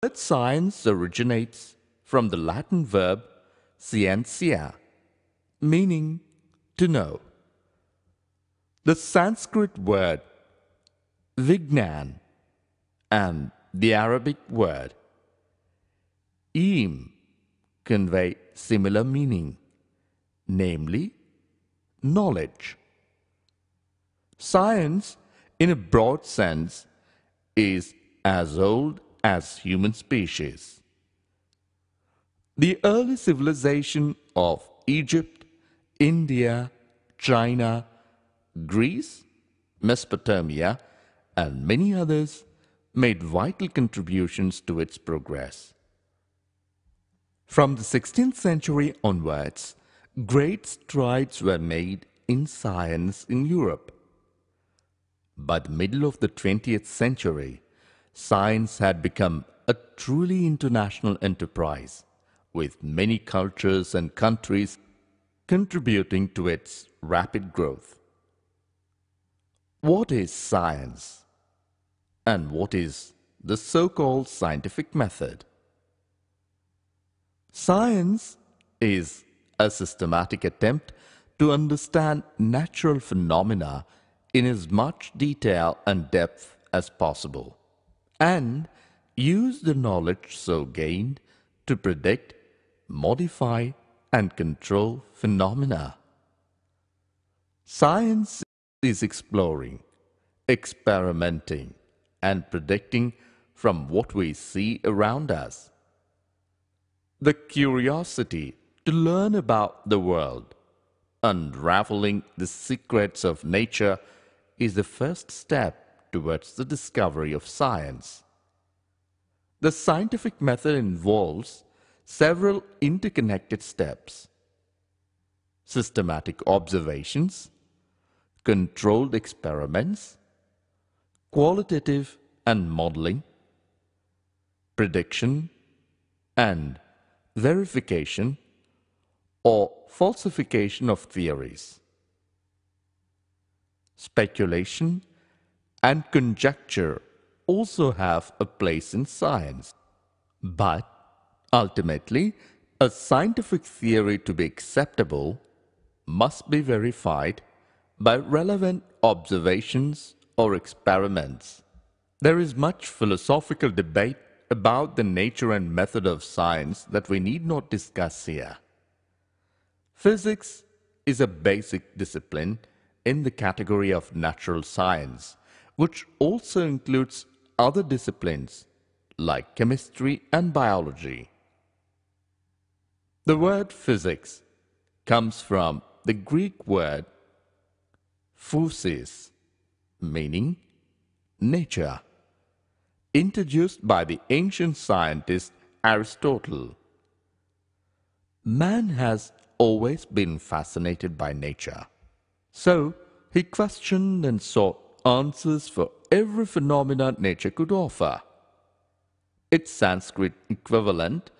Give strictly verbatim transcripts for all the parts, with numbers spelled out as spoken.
The word science originates from the Latin verb scientia, meaning to know. The Sanskrit word vignan and the Arabic word ilm convey similar meaning, namely knowledge. Science, in a broad sense, is as old as human species. The early civilization of Egypt, India, China, Greece, Mesopotamia, and many others made vital contributions to its progress. From the sixteenth century onwards, great strides were made in science in Europe. By the middle of the twentieth century, science had become a truly international enterprise, with many cultures and countries contributing to its rapid growth. What is science? And what is the so-called scientific method? Science is a systematic attempt to understand natural phenomena in as much detail and depth as possible, and use the knowledge so gained to predict, modify, and control phenomena. Science is exploring, experimenting, and predicting from what we see around us. The curiosity to learn about the world, unraveling the secrets of nature, is the first step towards the discovery of science. The scientific method involves several interconnected steps: systematic observations, controlled experiments, qualitative and modeling, prediction and verification or falsification of theories, speculation and conjecture also have a place in science. But ultimately, a scientific theory to be acceptable must be verified by relevant observations or experiments. There is much philosophical debate about the nature and method of science that we need not discuss here. Physics is a basic discipline in the category of natural science, which also includes other disciplines like chemistry and biology. The word physics comes from the Greek word physis, meaning nature, introduced by the ancient scientist Aristotle. Man has always been fascinated by nature, so he questioned and sought answers for every phenomena nature could offer. Its Sanskrit equivalent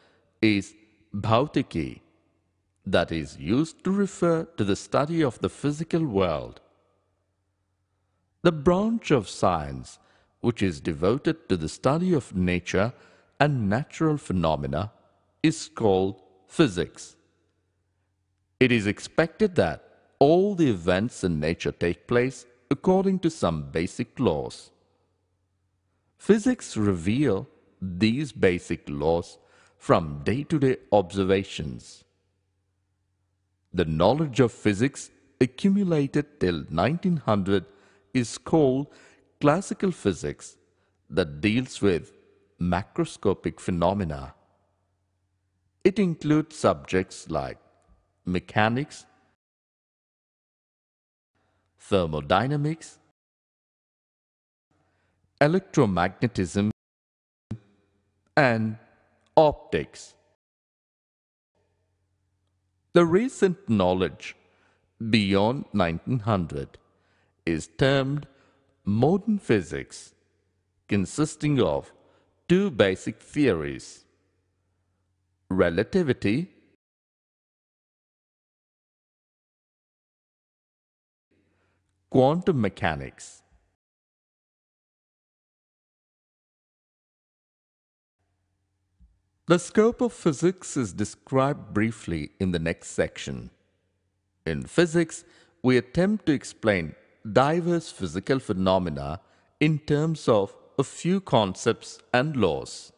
is bhautiki, that is used to refer to the study of the physical world. The branch of science which is devoted to the study of nature and natural phenomena is called physics. It is expected that all the events in nature take place according to some basic laws. Physics reveal these basic laws from day-to-day observations. The knowledge of physics accumulated till nineteen hundred is called classical physics, that deals with macroscopic phenomena. It includes subjects like mechanics, thermodynamics, electromagnetism, and optics. The recent knowledge beyond nineteen hundred is termed modern physics, consisting of two basic theories: relativity quantum mechanics. The scope of physics is described briefly in the next section. In physics, we attempt to explain diverse physical phenomena in terms of a few concepts and laws.